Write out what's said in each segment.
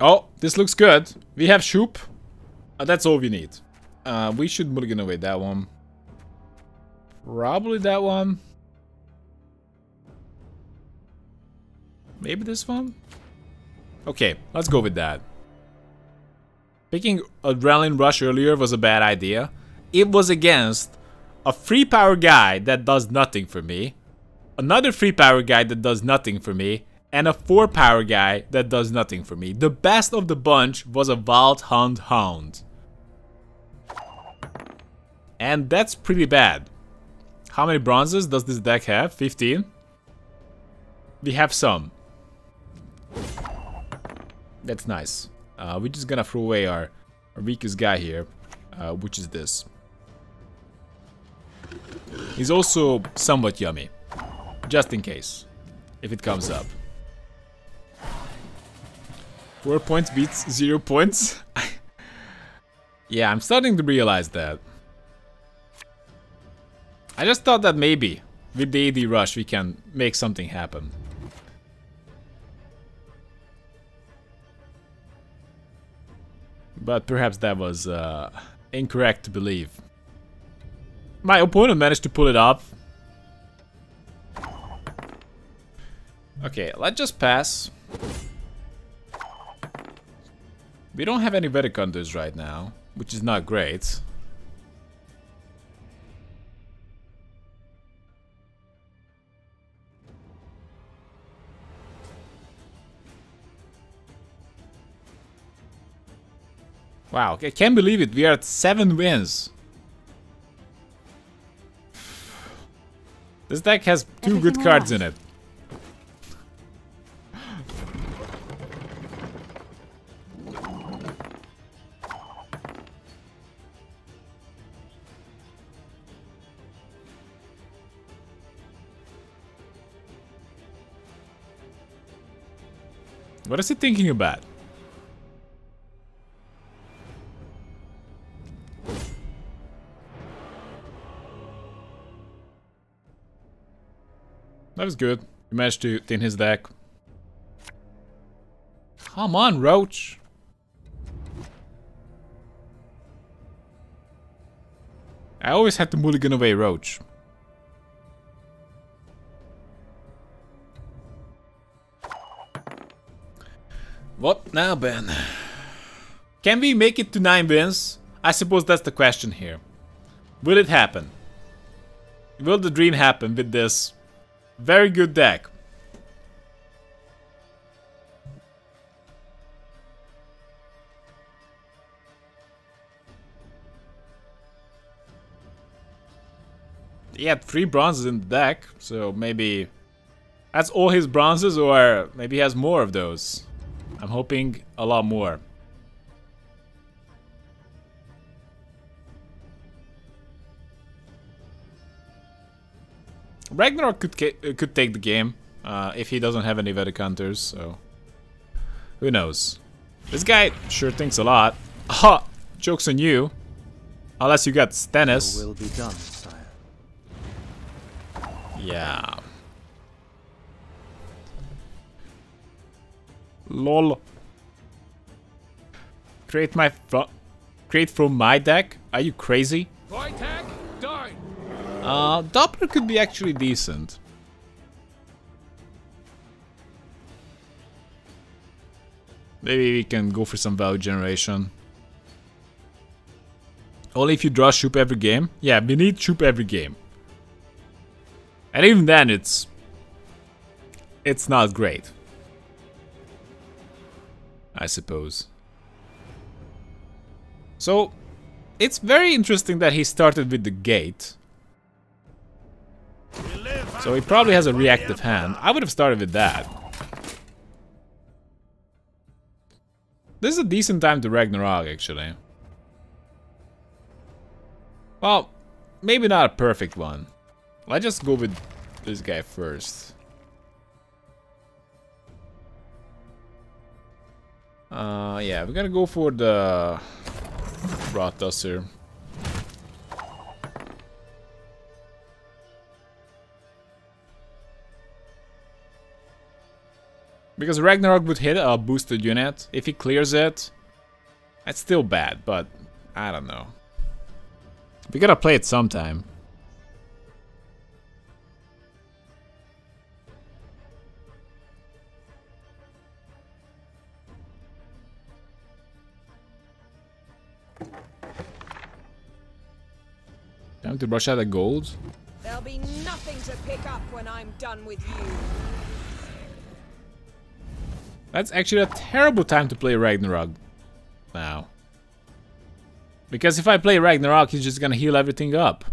Oh, this looks good. We have Shupe. That's all we need. We should mulligan away that one. Probably that one. Maybe this one? Okay, let's go with that. Picking Adrenaline Rush earlier was a bad idea. It was against a free power guy that does nothing for me, another free power guy that does nothing for me, and a 4 power guy that does nothing for me. The best of the bunch was a Vaulthound. And that's pretty bad. How many bronzes does this deck have? 15? We have some. That's nice. We're just gonna throw away our weakest guy here, which is this. He's also somewhat yummy, just in case, if it comes up. 4 points beats 0 points? Yeah, I'm starting to realize that. I just thought that maybe, with the AD rush, we can make something happen. But perhaps that was incorrect to believe. My opponent managed to pull it off. Okay, let's just pass. We don't have any Vedic hunters right now, which is not great. Wow, I can't believe it. We are at 7 wins. This deck has two good cards in it. What is he thinking about? That was good. He managed to thin his deck. Come on, Roach. I always had to mulligan away Roach. What now, Ben? Can we make it to 9 wins? I suppose that's the question here. Will it happen? Will the dream happen with this very good deck? He had 3 bronzes in the deck, so maybe that's all his bronzes, or maybe he has more of those. I'm hoping a lot more. Ragnar could take the game if he doesn't have any Vedic hunters, so who knows? This guy sure thinks a lot. Ha! Joke's on you. Unless you got Stannis. Will be done, sire. Yeah. Lol. Create from my deck? Are you crazy? Doppler could be actually decent. Maybe we can go for some value generation. Only if you draw Shupe every game? Yeah, we need Shupe every game. And even then, it's not great, I suppose. So, it's very interesting that he started with the gate. So he probably has a reactive hand. I would have started with that. This is a decent time to Ragnarok, actually. Well, maybe not a perfect one. Let's just go with this guy first. Yeah, we're gonna go for the Rathduster. Because Ragnarok would hit a boosted unit. If he clears it, that's still bad, but I don't know. We gotta play it sometime. Time to brush out the gold. There'll be nothing to pick up when I'm done with you. That's actually a terrible time to play Ragnarok now. Because if I play Ragnarok, he's just gonna heal everything up.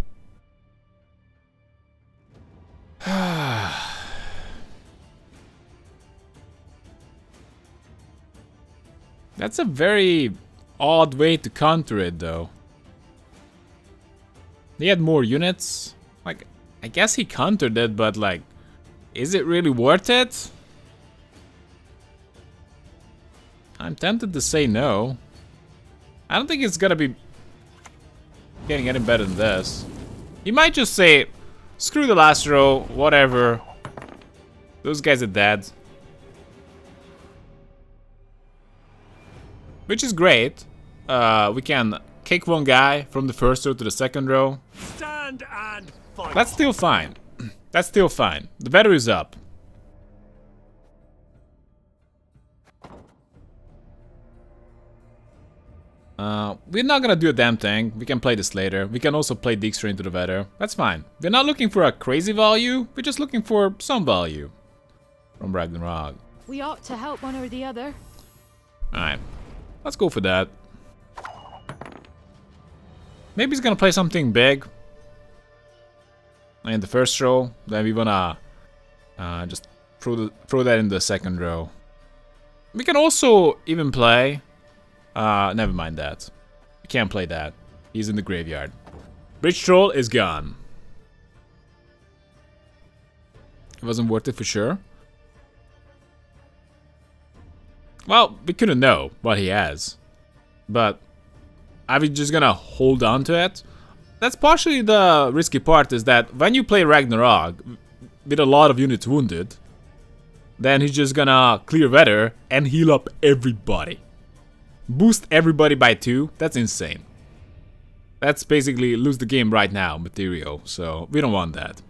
That's a very odd way to counter it, though. They had more units. Like, I guess he countered it, but like, is it really worth it? I'm tempted to say no. I don't think it's gonna be getting any better than this. He might just say, screw the last row, whatever. Those guys are dead. Which is great. We can kick one guy from the first row to the second row. Stand and fight. That's still fine. That's still fine. The battery's up. We're not gonna do a damn thing. We can play this later. We can also play Dijkstra into the Vetter. That's fine. We're not looking for a crazy value. We're just looking for some value from Ragnarok. We ought to help one or the other. Alright. Let's go for that. Maybe he's gonna play something big in the first row. Then we wanna just throw that in the second row. We can also even play... never mind that. We can't play that. He's in the graveyard. Bridge troll is gone. It wasn't worth it for sure. Well, we couldn't know what he has. But are we just gonna hold on to it? That's partially the risky part, is that when you play Ragnarok with a lot of units wounded, then he's just gonna clear Vetter and heal up everybody. Boost everybody by 2, that's insane. That's basically lose the game right now material, so we don't want that.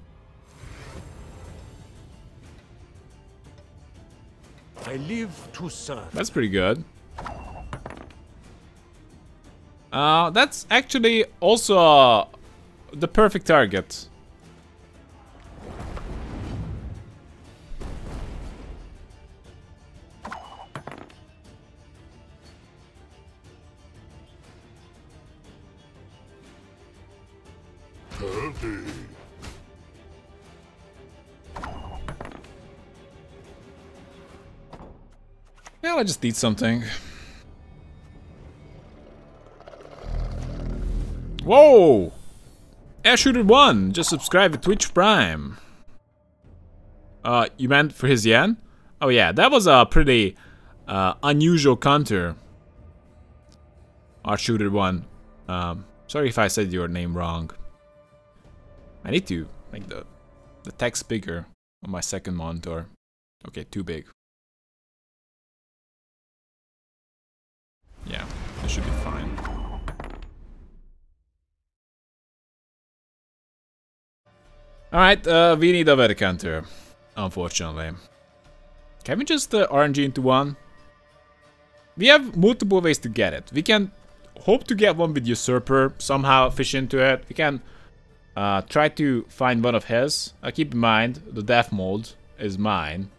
I live to serve. That's pretty good. That's actually also the perfect target. Well, I just need something. Whoa! Air shooter 1 just subscribe to Twitch Prime. You meant for his yen? Oh yeah, that was a pretty unusual counter. Air shooter 1. Sorry if I said your name wrong. I need to make the text bigger on my second monitor. Okay, too big. Yeah, this should be fine. Alright, we need a Vedicanter, unfortunately. Can we just RNG into one? We have multiple ways to get it. We can hope to get one with Usurper, somehow fish into it. We can... try to find one of his. Keep in mind, the death mold is mine.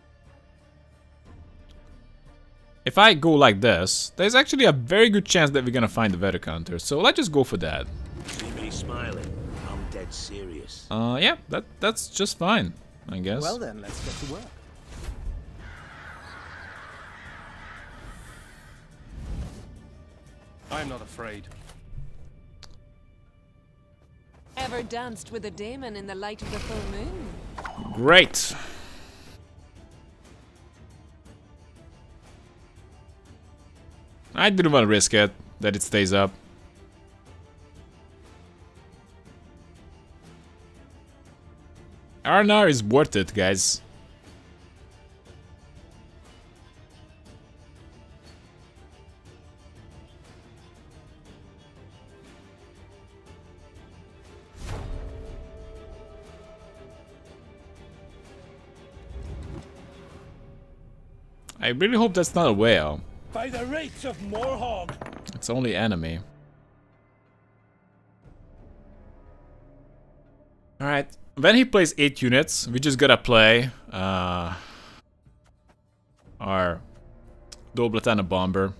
If I go like this, there's actually a very good chance that we're gonna find the Vedicanter. So let's just go for that. See me smiling. I'm dead serious. Yeah, that's just fine, I guess. Well then, let's get to work. I'm not afraid. Ever danced with a demon in the light of the full moon? Great. I didn't want to risk it, that it stays up. Ragnar is worth it, guys. I really hope that's not a whale. By the rates of Morhog. It's only enemy. Alright, when he plays 8 units, we just gotta play our Dol Blatana Bomber.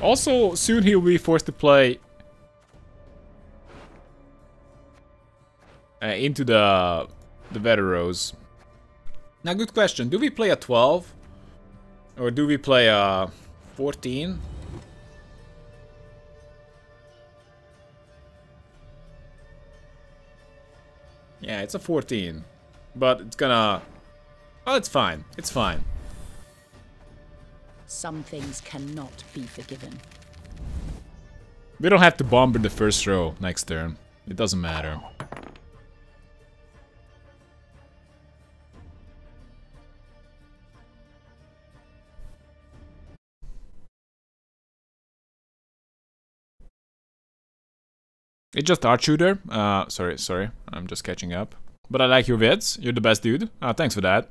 Also, soon he'll be forced to play into the Veteran Rose. Now, good question. Do we play a 12? Or do we play a 14? Yeah, it's a 14. But it's gonna... Oh, it's fine. It's fine. Some things cannot be forgiven. We don't have to bomber the first row next turn. It doesn't matter. It's just Air Shooter. Sorry. I'm just catching up. But I like your vids. You're the best dude. Thanks for that.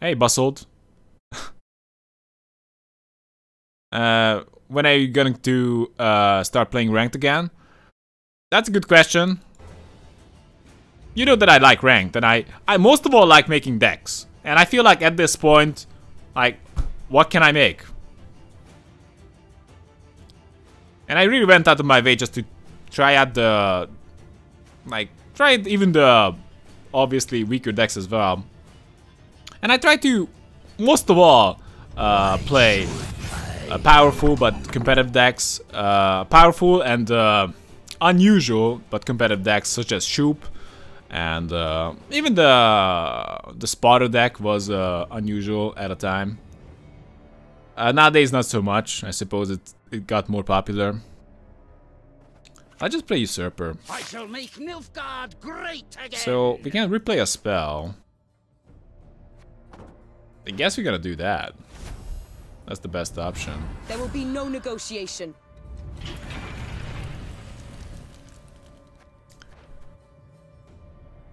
Hey, Bustled. When are you going to start playing ranked again? That's a good question. You know that I like ranked, and I most of all like making decks. And I feel like at this point, like, what can I make? And I really went out of my way just to try out the, like, try even the obviously weaker decks as well. And I try to, most of all, play powerful but competitive decks, powerful and unusual but competitive decks such as Shupe, and even the Sparta deck was unusual at a time. Nowadays not so much. I suppose it got more popular. I just play Usurper. I shall make Nilfgaard great again. So we can replay a spell. I guess we're gonna do that. That's the best option. There will be no negotiation.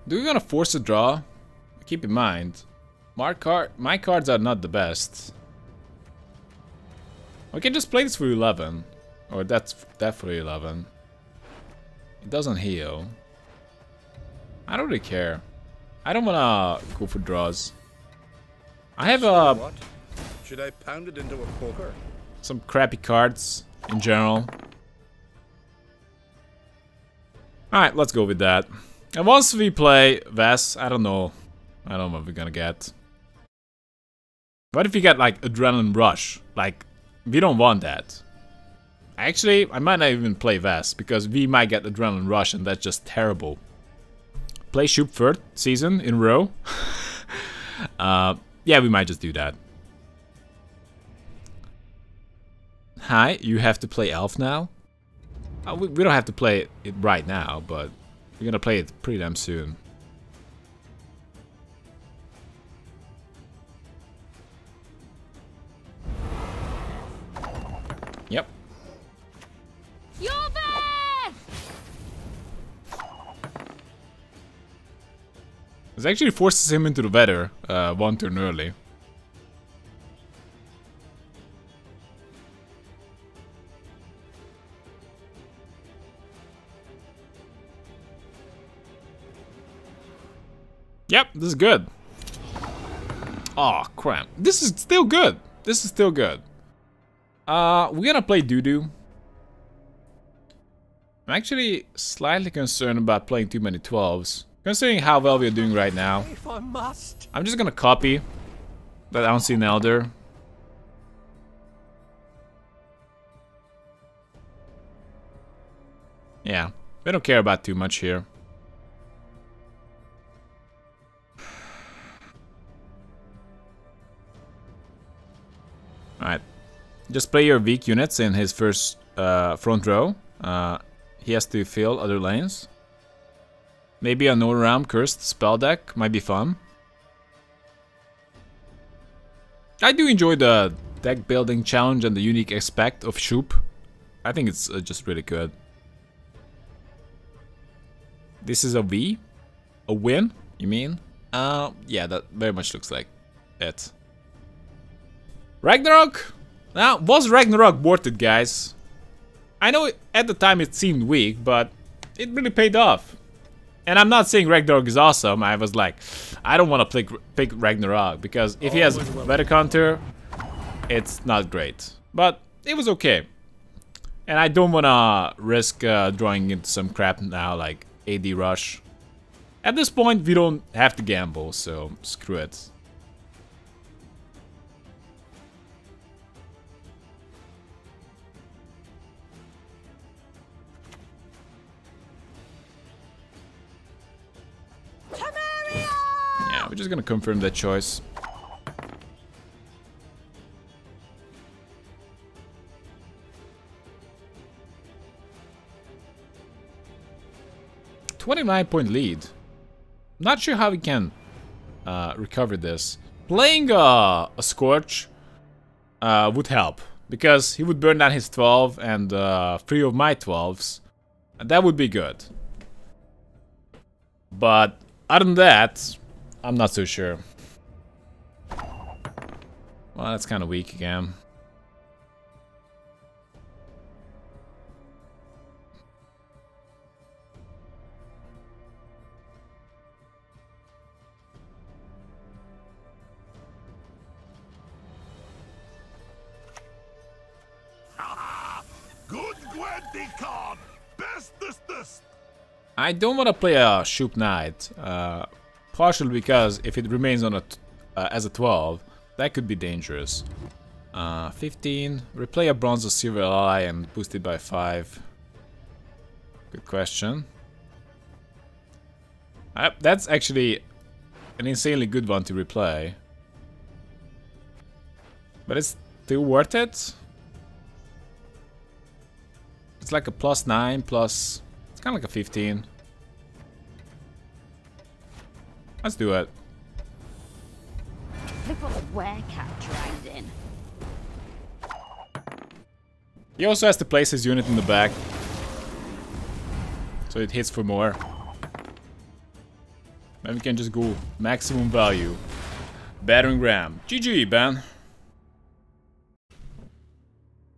Do we want to force a draw? Keep in mind, my cards are not the best. We can just play this for 11, or that for 11. It doesn't heal. I don't really care. I don't wanna go for draws. I have a. Should I pound it into a poker? Some crappy cards in general. Alright, let's go with that. And once we play Vess, I don't know what we're gonna get. What if we get like Adrenaline Rush? Like, we don't want that. Actually, I might not even play Vess because we might get Adrenaline Rush and that's just terrible. Play Shupe 3rd season in a row. Yeah, we might just do that. Hi, you have to play Elf now? We don't have to play it right now, but we're gonna play it pretty damn soon. Yep. You're there! This actually forces him into the weather one turn early. Yep, this is good. Oh crap. This is still good. This is still good. We're gonna play Doodoo. I'm actually slightly concerned about playing too many 12s. Considering how well we're doing right now. I'm just gonna copy that Unseen Elder. Yeah, we don't care about too much here. Alright, just play your weak units in his first front row. He has to fill other lanes. Maybe a no-ram Cursed Spell deck might be fun. I do enjoy the deck building challenge and the unique aspect of Shupe. I think it's just really good. This is a win, you mean? Yeah, that very much looks like it. Ragnarok? Now, was Ragnarok worth it, guys? I know at the time it seemed weak, but it really paid off. And I'm not saying Ragnarok is awesome. I was like, I don't want to pick Ragnarok, because if he has Vedicanter, it's not great. But it was okay. And I don't want to risk drawing into some crap now, like AD Rush. At this point, we don't have to gamble, so screw it. Yeah, we're just gonna confirm that choice. .29 point lead. Not sure how we can recover this. Playing a Scorch would help, because he would burn down his 12 and 3 of my 12s. And that would be good. But other than that, I'm not so sure. Well, that's kind of weak again. I don't want to play a Shupe Knight, partially because if it remains on a as a 12, that could be dangerous. 15, replay a bronze or silver ally and boost it by 5. Good question. That's actually an insanely good one to replay. But it's still worth it. It's like a +9, plus... It's kind of like a 15. Let's do it. He also has to place his unit in the back, so it hits for more. Then we can just go maximum value. Battering Ram. GG, Ben.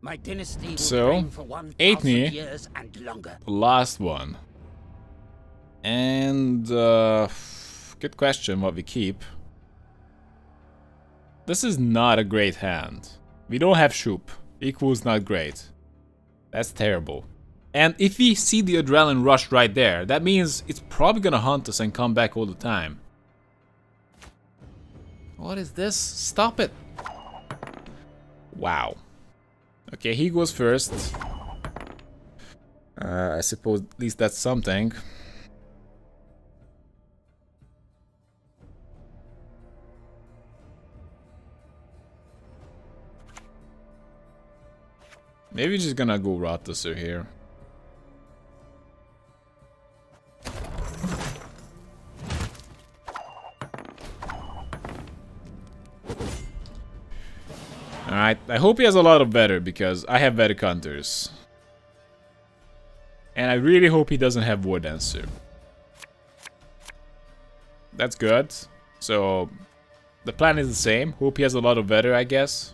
My dynasty so, Aetni, last one. And, good question what we keep. This is not a great hand. We don't have Shupe. Equals not great. That's terrible. And if we see the Adrenaline Rush right there, that means it's probably gonna hunt us and come back all the time. What is this? Stop it. Wow. Okay, he goes first. I suppose at least that's something. Maybe just gonna go Rathduster here. Alright, I hope he has a lot of better, because I have Vedic hunters. And I really hope he doesn't have Wardancer. That's good. So, the plan is the same. Hope he has a lot of better, I guess.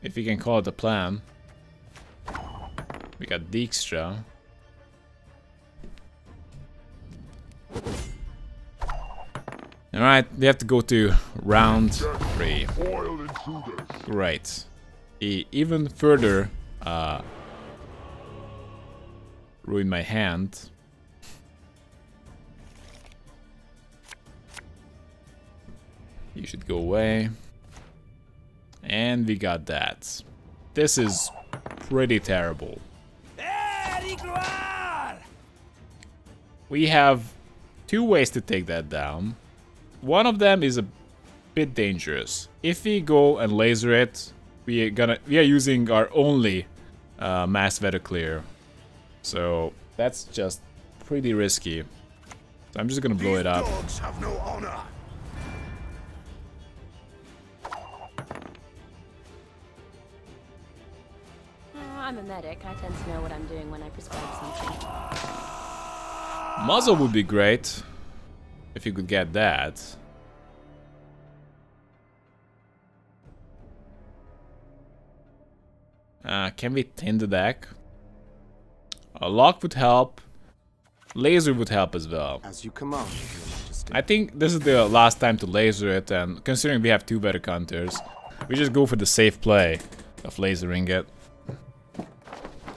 If we can call it a plan. We got Dijkstra. Alright, we have to go to round 3. Great. He even further ruined my hand. You should go away. And we got that. This is pretty terrible. We have 2 ways to take that down. One of them is a bit dangerous. If we go and laser it, we are using our only mass vector clear. So that's just pretty risky. So I'm just gonna blow it up. Have no honor. I'm a medic. I tend to know what I'm doing when I prescribe something. Muzzle would be great. If you could get that. Can we thin the deck? A lock would help. Laser would help as well. As you command, Your Majesty. I think this is the last time to laser it, and considering we have two Vedic hunters, we just go for the safe play of lasering it.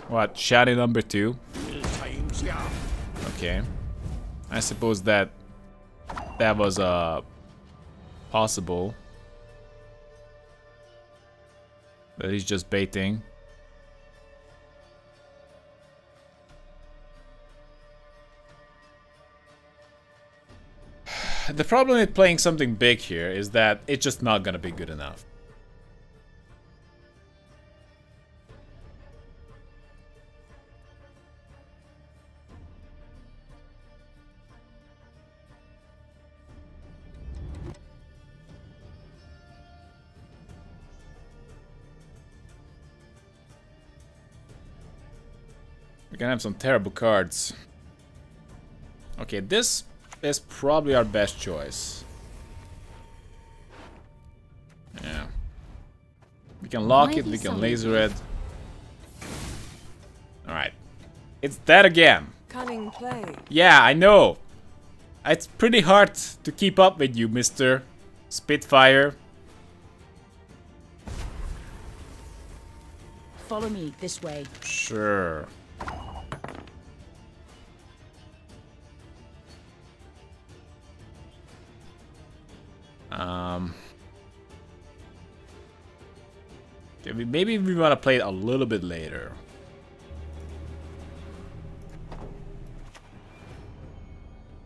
What? Shiny number 2? Okay. I suppose that was possible. That he's just baiting. The problem with playing something big here is that it's just not gonna be good enough. We're gonna have some terrible cards. Okay, this is probably our best choice. Yeah. We can lock it, we can laser it. Alright. It's that again. Cunning play. Yeah, I know. It's pretty hard to keep up with you, Mr. Spitfire. Follow me this way. Sure. Maybe we want to play it a little bit later.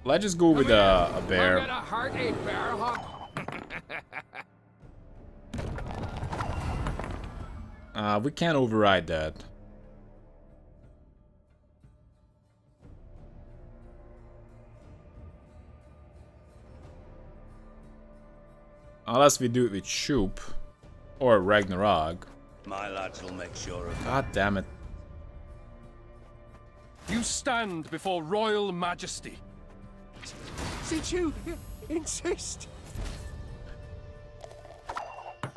Let's just go with a bear. We can't override that. Unless we do it with Shupe or Ragnarok. My lads will make sure of it. God damn it. You stand before Royal Majesty. Did you insist?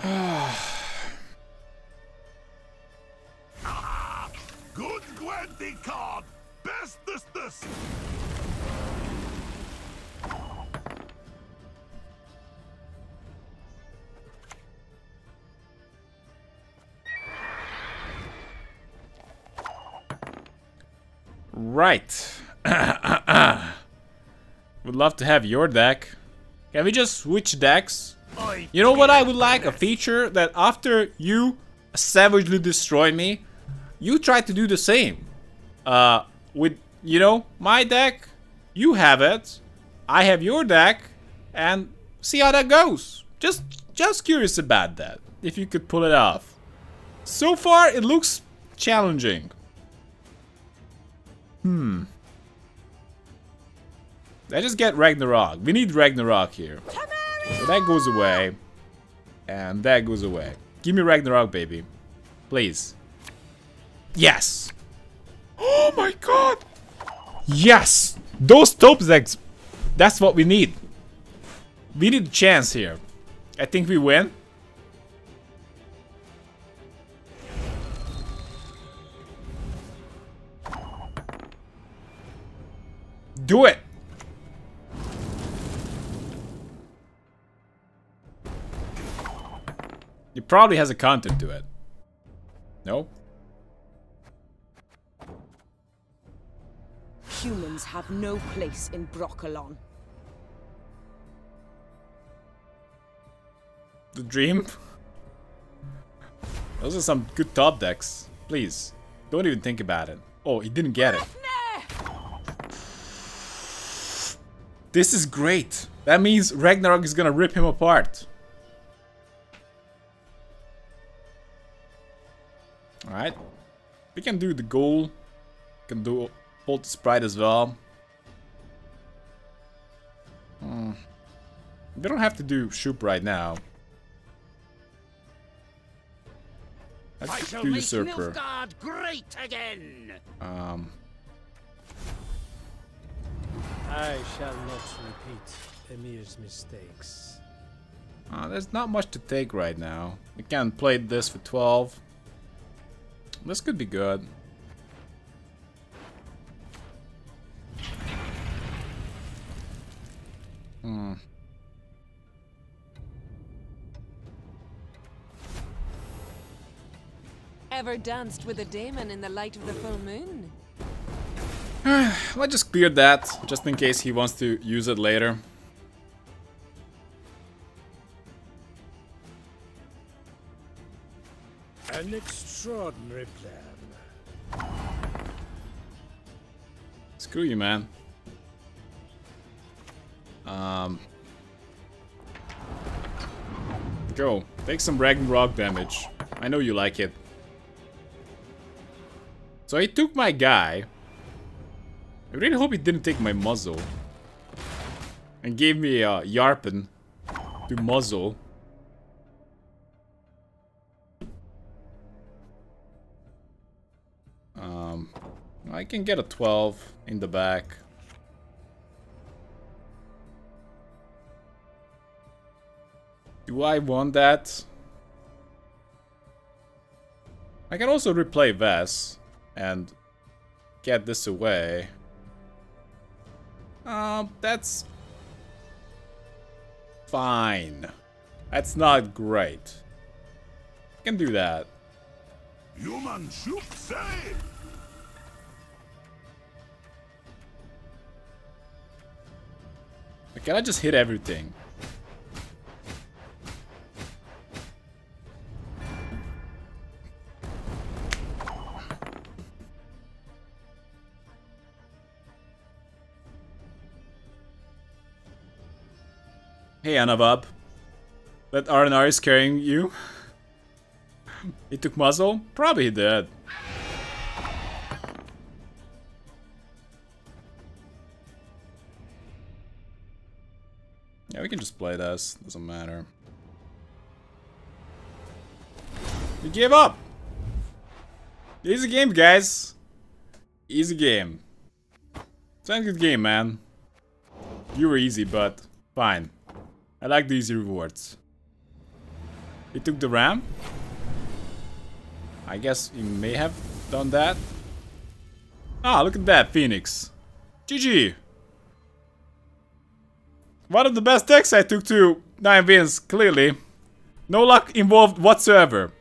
Good Gwent card. Best this. Right. Would love to have your deck. Can we just switch decks? You know what I would like? A feature that after you savagely destroy me, you try to do the same. With, you know, my deck, you have it. I have your deck. And see how that goes. Just curious about that. If you could pull it off. So far, it looks challenging. Let's just get Ragnarok. We need Ragnarok here. So that goes away. And that goes away. Give me Ragnarok, baby. Please. Yes! Oh my god! Yes! Those top decks! That's what we need. We need a chance here. I think we win. Do it! It probably has a counter to it. No? Humans have no place in Broccolon. The dream? Those are some good top decks. Please. Don't even think about it. Oh, he didn't get it. This is great. That means Ragnarok is gonna rip him apart. Alright. We can do the goal. We can do hold the sprite as well. We don't have to do Shupe right now. Let's do Usurper. I shall not repeat Emir's mistakes. There's not much to take right now. We can't play this for 12. This could be good. Hmm. Ever danced with a daemon in the light of the full moon? Let's just clear that, just in case he wants to use it later. An extraordinary plan. Screw you, man. Go. Take some Ragnarok damage. I know you like it. So he took my guy. I really hope he didn't take my muzzle. And gave me a Yarpen to muzzle. I can get a 12 in the back. Do I want that? I can also replay Vess and get this away. That's fine. That's not great. I can do that. Human shoot save. Can I just hit everything? Hey, Anavab. That R&R is carrying you? He took muzzle? Probably he did. Yeah, we can just play this. Doesn't matter. We gave up! Easy game, guys. Easy game. It's a good game, man. You were easy, but fine. I like the easy rewards. He took the ram. I guess he may have done that. Ah, look at that, Phoenix. GG! One of the best decks I took to 9 wins, clearly. No luck involved whatsoever.